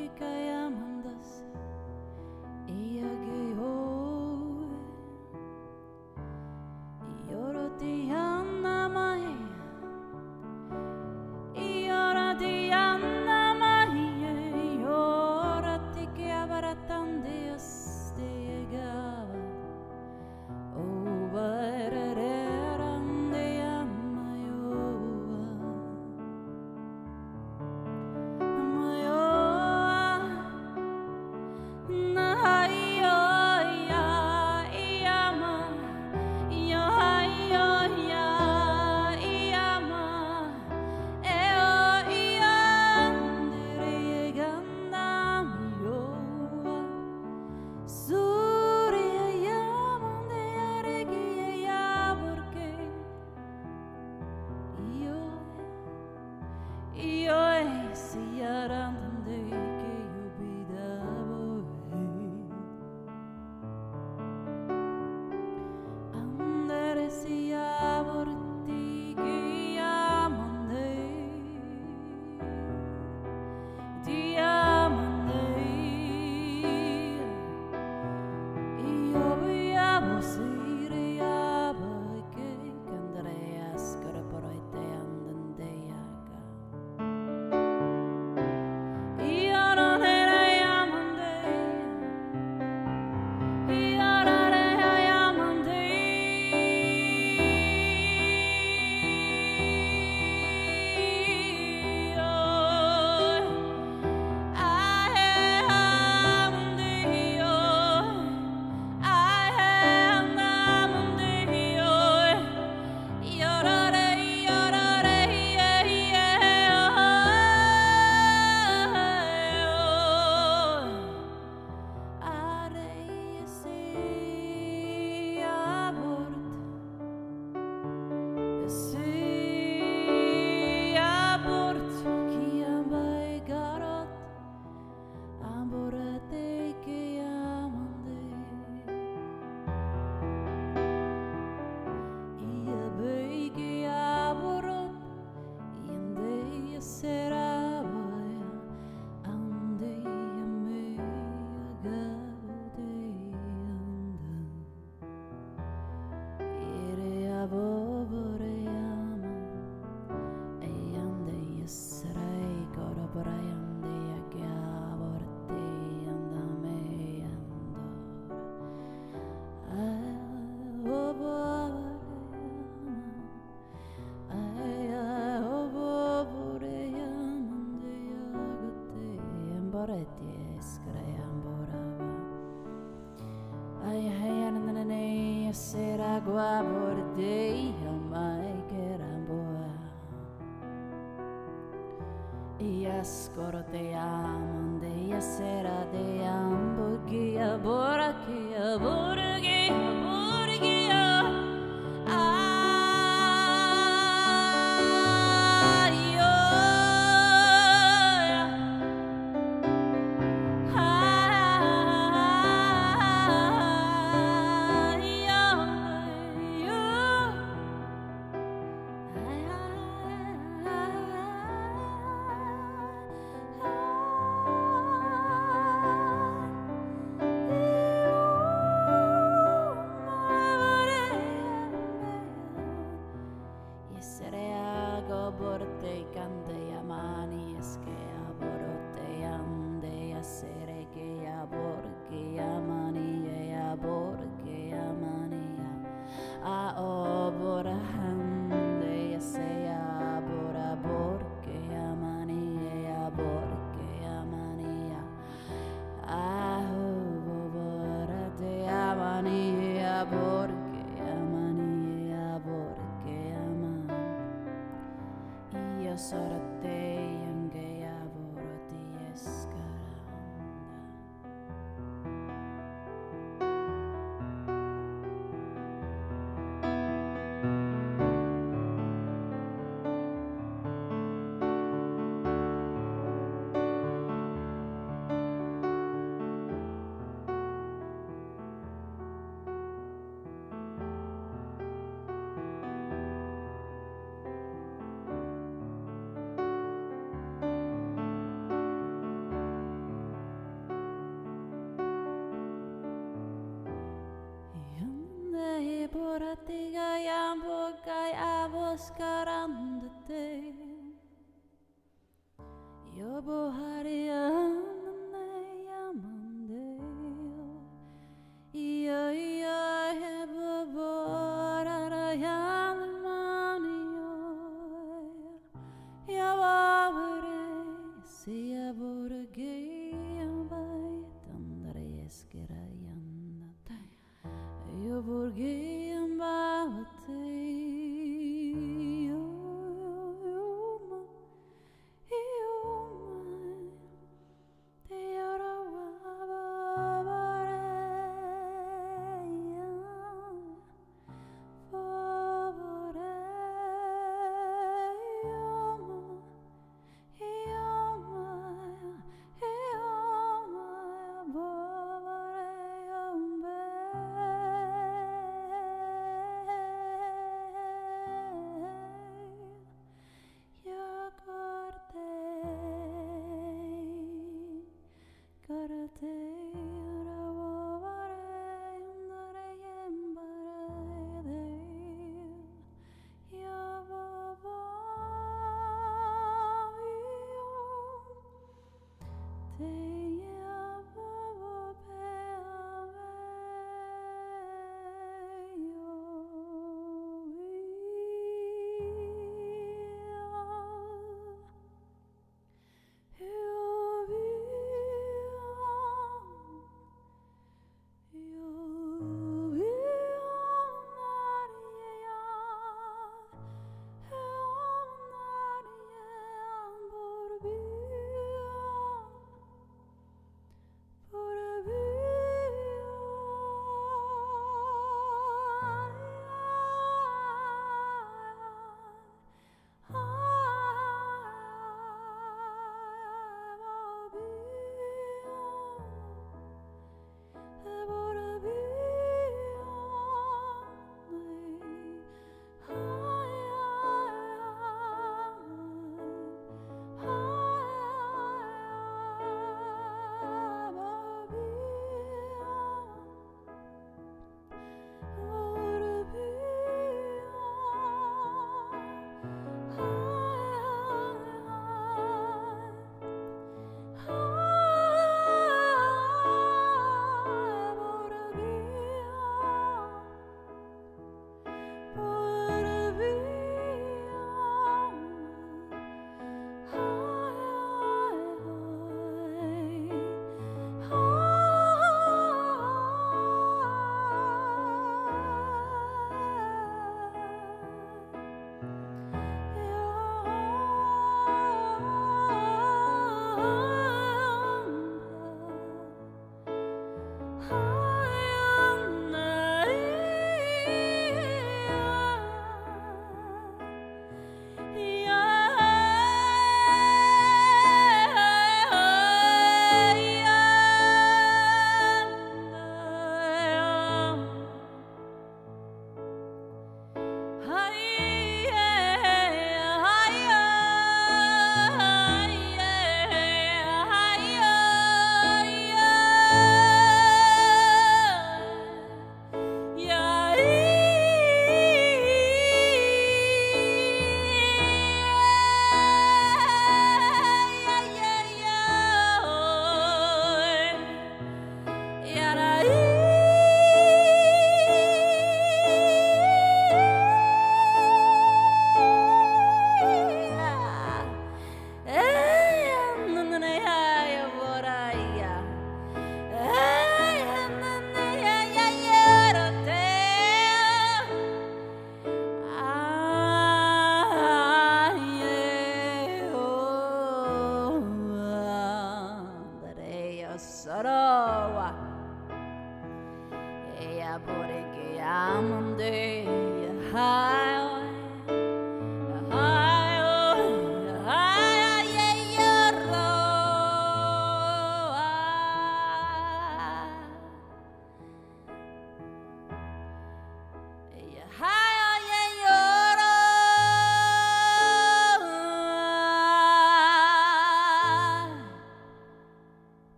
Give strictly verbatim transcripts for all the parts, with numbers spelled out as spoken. kikayamandas iagio iorotiana mai iorotiana mai iorati che abaratan dios diegava name. 여보하리야 내 야만데요 이어이어 해보보라라 양만이요 여보하리 시야보르게 양바이 던다리 에스게라 양나타 여보르게 양바와테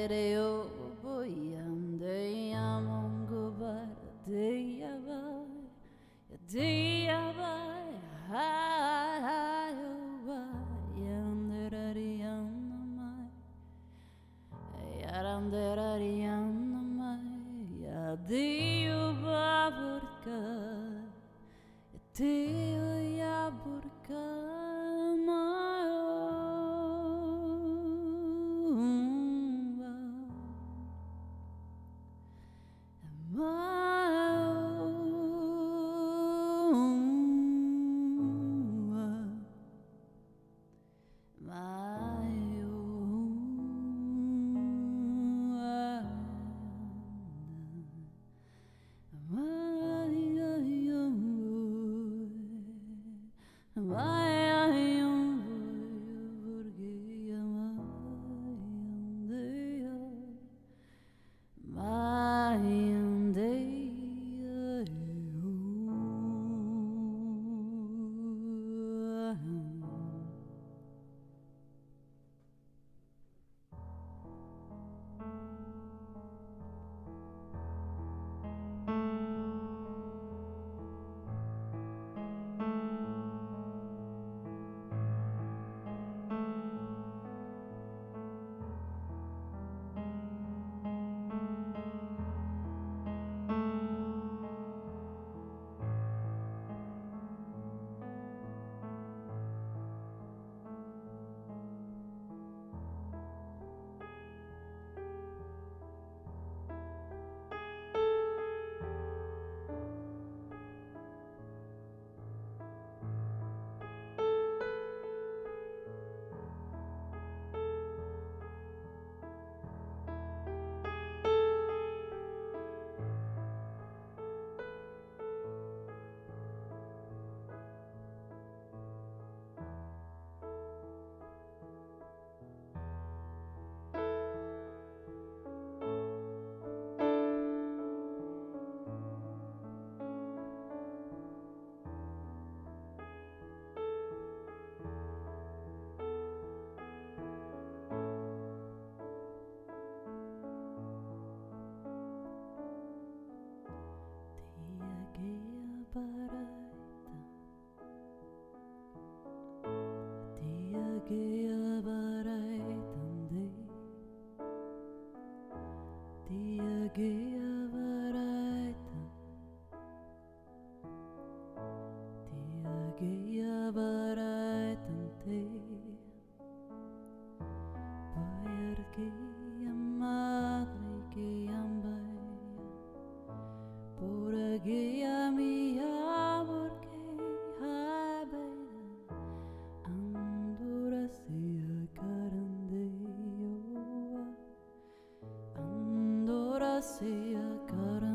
vedere o boiande amongo bardeia vai deia vai ha I see a car.